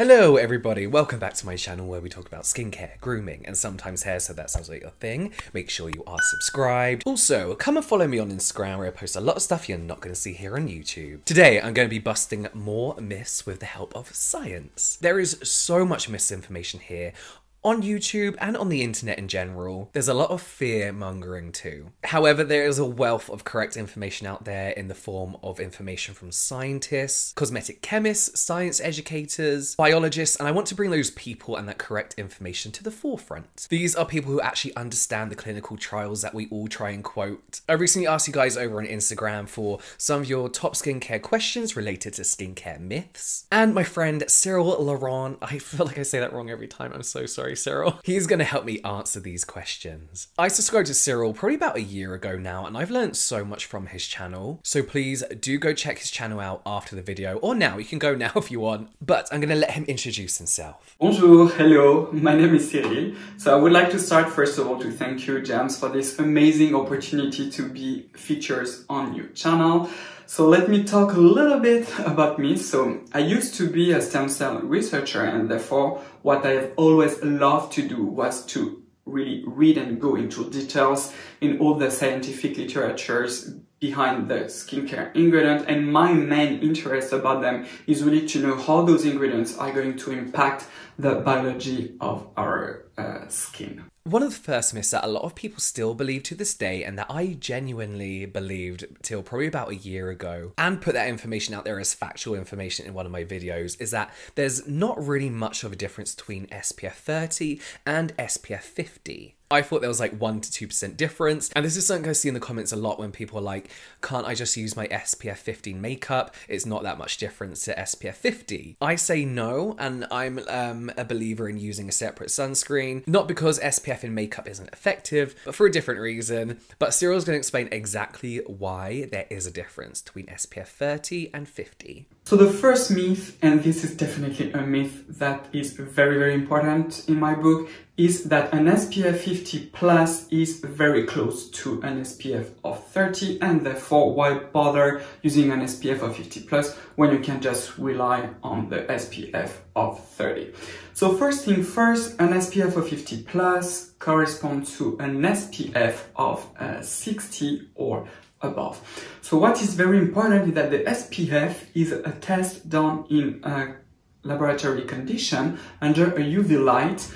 Hello everybody, welcome back to my channel where we talk about skincare, grooming, and sometimes hair, so that sounds like your thing. Make sure you are subscribed. Also, come and follow me on Instagram where I post a lot of stuff you're not going to see here on YouTube. Today, I'm going to be busting more myths with the help of science. There is so much misinformation here on YouTube and on the internet in general. There's a lot of fear mongering too. However, there is a wealth of correct information out there in the form of information from scientists, cosmetic chemists, science educators, biologists, and I want to bring those people and that correct information to the forefront. These are people who actually understand the clinical trials that we all try and quote. I recently asked you guys over on Instagram for some of your top skincare questions related to skincare myths. And my friend Cyrille Laurent, I feel like I say that wrong every time, I'm so sorry. Cyrille. He's going to help me answer these questions. I subscribed to Cyrille probably about a year ago now, and I've learned so much from his channel. So please do go check his channel out after the video, or now. You can go now if you want, but I'm going to let him introduce himself. Bonjour, hello, my name is Cyrille. So I would like to start first of all to thank you, James, for this amazing opportunity to be featured on your channel. So let me talk a little bit about me. So I used to be a stem cell researcher, and therefore what I have always loved to do was to really read and go into details in all the scientific literatures behind the skincare ingredient. And my main interest about them is really to know how those ingredients are going to impact the biology of our skin. One of the first myths that a lot of people still believe to this day, and that I genuinely believed till probably about a year ago, and put that information out there as factual information in one of my videos, is that there's not really much of a difference between SPF 30 and SPF 50. I thought there was like 1 to 2% difference, and this is something I see in the comments a lot when people are like, can't I just use my SPF 15 makeup? It's not that much difference to SPF 50. I say no, and I'm a believer in using a separate sunscreen, not because SPF in makeup isn't effective, but for a different reason. But Cyril's going to explain exactly why there is a difference between SPF 30 and 50. So the first myth, and this is definitely a myth that is very, very important in my book, is that an SPF 50 plus is very close to an SPF of 30, and therefore why bother using an SPF of 50 plus when you can just rely on the SPF of 30. So first thing first, an SPF of 50 plus corresponds to an SPF of 60 or above. So what is very important is that the SPF is a test done in a laboratory condition under a UV light,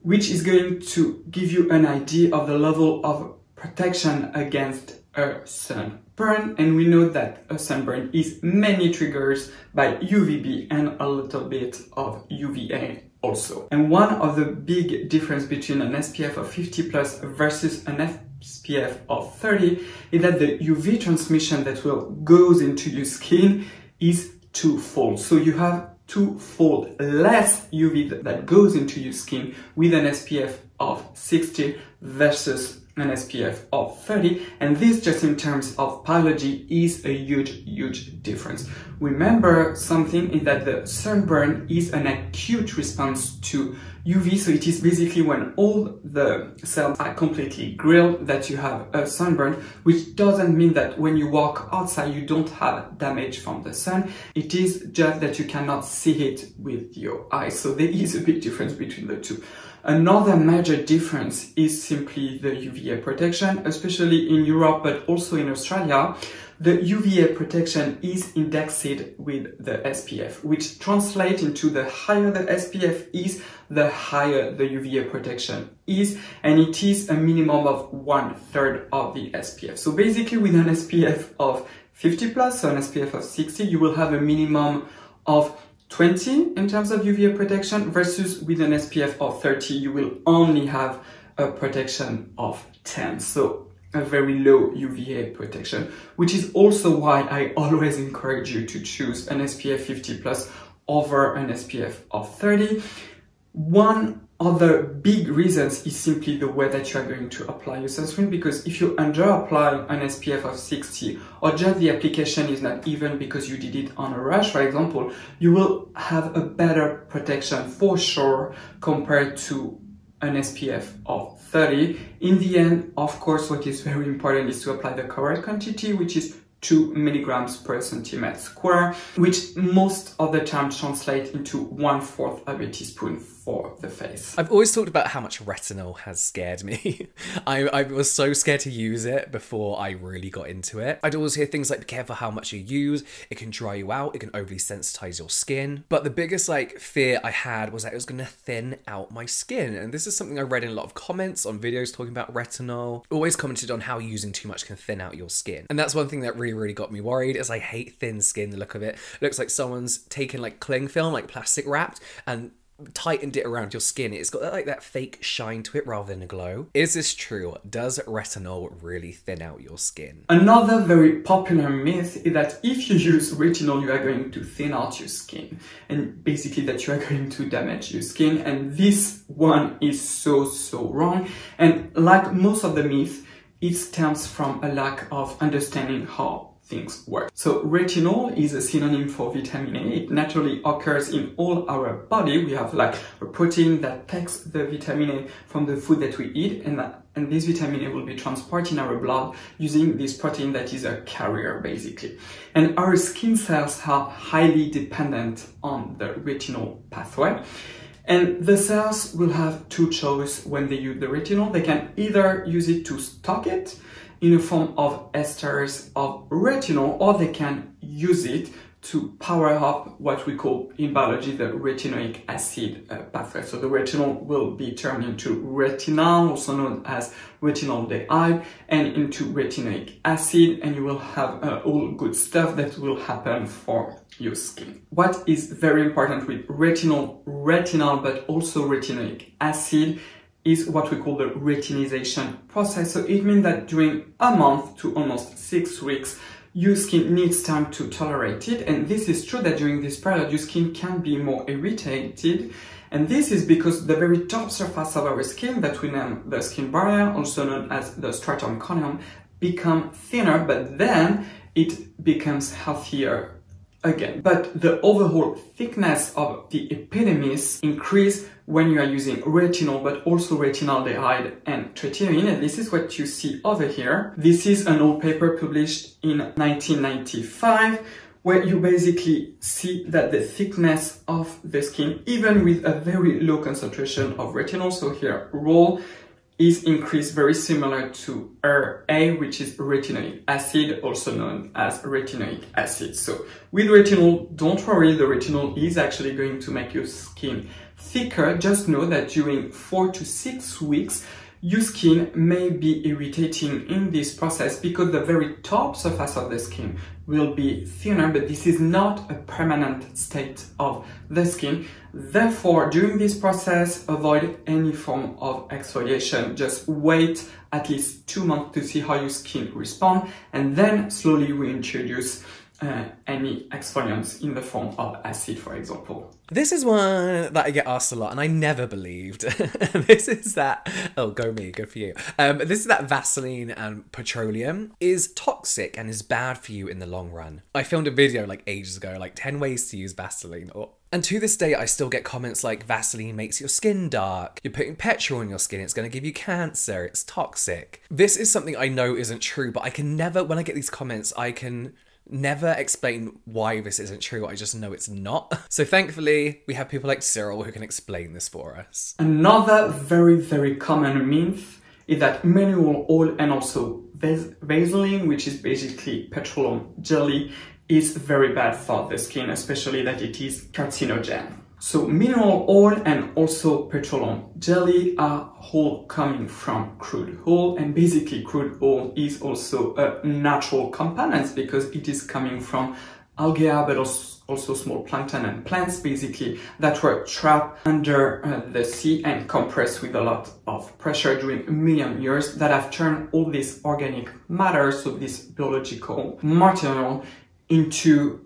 which is going to give you an idea of the level of protection against a sunburn. And we know that a sunburn is mainly triggered by UVB and a little bit of UVA also. And one of the big difference between an SPF of 50 plus versus an SPF of 30 is that the UV transmission that will goes into your skin is twofold. So you have twofold less UV that goes into your skin with an SPF of 60 versus an SPF of 30, and this just in terms of biology is a huge difference. Remember something is that the sunburn is an acute response to UV, so it is basically when all the cells are completely grilled that you have a sunburn, which doesn't mean that when you walk outside you don't have damage from the sun, it is just that you cannot see it with your eyes, so there is a big difference between the two. Another major difference is simply the UVA protection, especially in Europe but also in Australia. The UVA protection is indexed with the SPF, which translates into the higher the SPF is, the higher the UVA protection is, and it is a minimum of 1/3 of the SPF. So basically with an SPF of 50 plus, so an SPF of 60, you will have a minimum of 20 in terms of UVA protection, versus with an SPF of 30, you will only have a protection of 10. So a very low UVA protection, which is also why I always encourage you to choose an SPF 50 plus over an SPF of 30. One other big reason is simply the way that you are going to apply your sunscreen, because if you under-apply an SPF of 60, or just the application is not even because you did it on a rush, for example, you will have a better protection for sure compared to an SPF of 30. In the end, of course, what is very important is to apply the correct quantity, which is 2 mg/cm², which most of the time translates into 1/4 of a teaspoon for the face. I've always talked about how much retinol has scared me. I was so scared to use it before I really got into it. I'd always hear things like, be careful how much you use, it can dry you out, it can overly sensitize your skin. But the biggest like fear I had was that it was gonna thin out my skin. And this is something I read in a lot of comments on videos talking about retinol, always commented on how using too much can thin out your skin. And that's one thing that really got me worried, is I hate thin skin, the look of it. It looks like someone's taken like cling film, like plastic wrapped, and tightened it around your skin. It's got like that fake shine to it rather than a glow. Is this true? Does retinol really thin out your skin? Another very popular myth is that if you use retinol, you are going to thin out your skin, and basically that you are going to damage your skin. And this one is so wrong. And like most of the myths, it stems from a lack of understanding how things work. So retinol is a synonym for vitamin A. It naturally occurs in all our body. We have like a protein that takes the vitamin A from the food that we eat, and this vitamin A will be transported in our blood using this protein that is a carrier basically. And our skin cells are highly dependent on the retinol pathway. And the cells will have two choices when they use the retinol. They can either use it to stock it in a form of esters of retinol, or they can use it to power up what we call in biology the retinoic acid pathway. So the retinol will be turned into retinal, also known as retinaldehyde, and into retinoic acid, and you will have all good stuff that will happen for your skin. What is very important with retinol, but also retinoic acid, is what we call the retinization process. So it means that during a month to almost 6 weeks, your skin needs time to tolerate it. And this is true that during this period, your skin can be more irritated. And this is because the very top surface of our skin, that we name the skin barrier, also known as the stratum corneum, become thinner, but then it becomes healthier again. But the overall thickness of the epidermis increase when you are using retinol, but also retinaldehyde and tretinoin, and this is what you see over here. This is an old paper published in 1995, where you basically see that the thickness of the skin, even with a very low concentration of retinol, so here roll, is increased very similar to RA, which is retinoic acid, also known as retinoic acid. So with retinol, don't worry, the retinol is actually going to make your skin thicker. Just know that during 4 to 6 weeks, your skin may be irritating in this process because the very top surface of the skin will be thinner, but this is not a permanent state of the skin. Therefore, during this process, avoid any form of exfoliation. Just wait at least 2 months to see how your skin responds, and then slowly we introduce any exfoliants in the form of acid, for example. This is one that I get asked a lot and I never believed. This is that, oh, go me, good for you. This is that Vaseline and petroleum is toxic and is bad for you in the long run. I filmed a video like ages ago, like 10 ways to use Vaseline. And to this day, I still get comments like, Vaseline makes your skin dark, you're putting petrol on your skin, it's gonna give you cancer, it's toxic. This is something I know isn't true, but I can never, when I get these comments, I can never explain why this isn't true. I just know it's not. So thankfully, we have people like Cyrille who can explain this for us. Another very common myth is that mineral oil and also vaseline, which is basically petroleum jelly, is very bad for the skin, especially that it is carcinogen. So mineral oil and also petroleum jelly are all coming from crude oil, and basically crude oil is also a natural component because it is coming from algae, but also small plankton and plants basically that were trapped under the sea and compressed with a lot of pressure during a million years, that have turned all this organic matter, so this biological material, into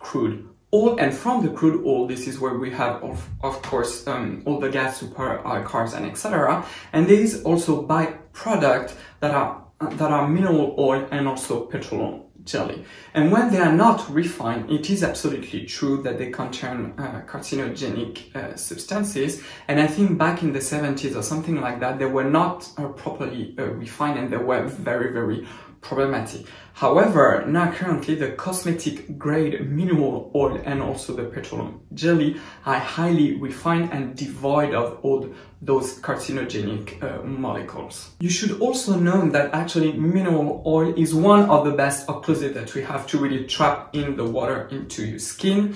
crude oil. And from the crude oil, this is where we have, of course, all the gas to power our cars and etc. And there is also byproducts that are mineral oil and also petroleum jelly. And when they are not refined, it is absolutely true that they contain carcinogenic substances. And I think back in the 70s or something like that, they were not properly refined, and they were very problematic. However, now currently the cosmetic grade mineral oil and also the petroleum jelly are highly refined and devoid of all those carcinogenic molecules. You should also know that actually mineral oil is one of the best occlusive that we have to really trap in the water into your skin.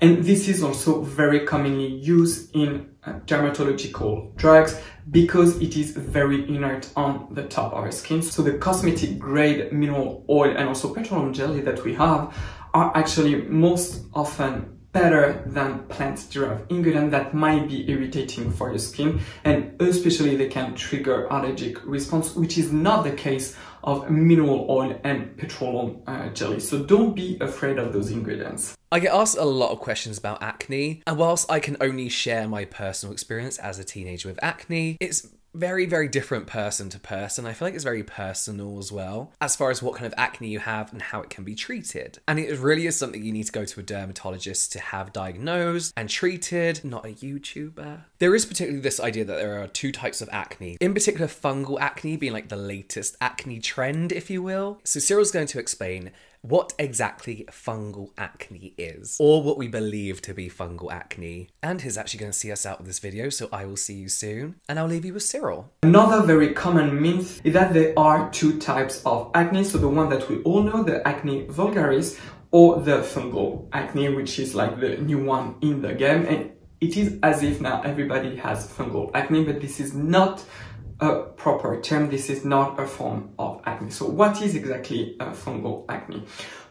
And this is also very commonly used in dermatological drugs because it is very inert on the top of our skin. So the cosmetic grade mineral oil and also petroleum jelly that we have are actually most often better than plant-derived ingredients that might be irritating for your skin, and especially they can trigger allergic response, which is not the case of mineral oil and petroleum jelly. So don't be afraid of those ingredients. I get asked a lot of questions about acne, and whilst I can only share my personal experience as a teenager with acne, it's very, very different person to person. I feel like it's very personal as well, as far as what kind of acne you have and how it can be treated. And it really is something you need to go to a dermatologist to have diagnosed and treated, not a YouTuber. There is particularly this idea that there are two types of acne, in particular fungal acne being like the latest acne trend, if you will. So Cyrille's going to explain what exactly fungal acne is, or what we believe to be fungal acne. And he's actually going to see us out with this video, so I will see you soon, and I'll leave you with Cyrille. Another very common myth is that there are two types of acne, so the one that we all know, the acne vulgaris, or the fungal acne, which is like the new one in the game, and it is as if now everybody has fungal acne, but this is not a proper term, this is not a form of acne. So what is exactly fungal acne?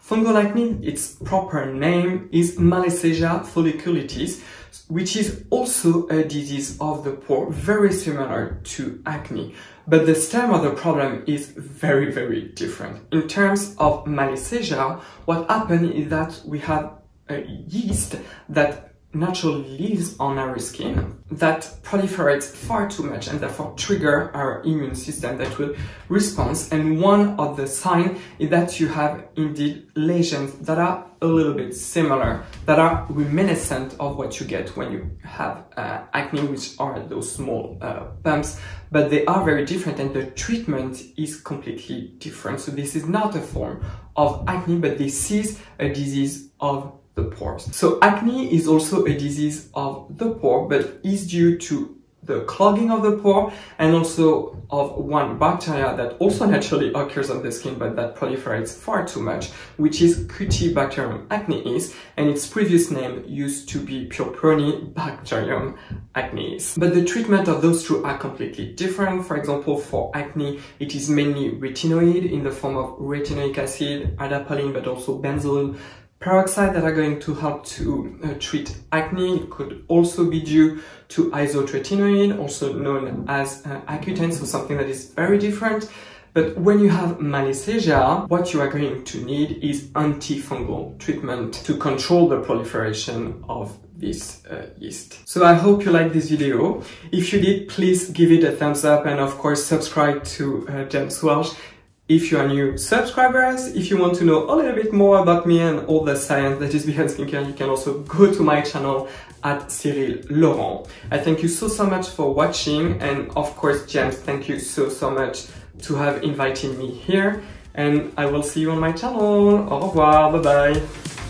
Fungal acne, its proper name is Malassezia folliculitis, which is also a disease of the pore, very similar to acne. But the stem of the problem is very, very different. In terms of Malassezia, what happens is that we have a yeast that naturally lives on our skin that proliferates far too much and therefore trigger our immune system that will respond. And one of the signs is that you have indeed lesions that are a little bit similar, that are reminiscent of what you get when you have acne, which are those small bumps, but they are very different and the treatment is completely different. So this is not a form of acne, but this is a disease of the pores. So acne is also a disease of the pore, but is due to the clogging of the pore and also of one bacteria that also naturally occurs on the skin but that proliferates far too much, which is Cutibacterium acnes, and its previous name used to be Propionibacterium acnes. But the treatment of those two are completely different. For example, for acne, it is mainly retinoid in the form of retinoic acid, adapalene, but also benzoyl peroxide that are going to help to treat acne. It could also be due to isotretinoin, also known as Accutane, so something that is very different. But when you have Malassezia, what you are going to need is antifungal treatment to control the proliferation of this yeast. So I hope you liked this video. If you did, please give it a thumbs up and of course subscribe to James Welsh. If you are new subscribers, if you want to know a little bit more about me and all the science that is behind skincare, you can also go to my channel at Cyrille Laurent. I thank you so much for watching, and of course James, thank you so much to have invited me here, and I will see you on my channel. Au revoir, bye bye.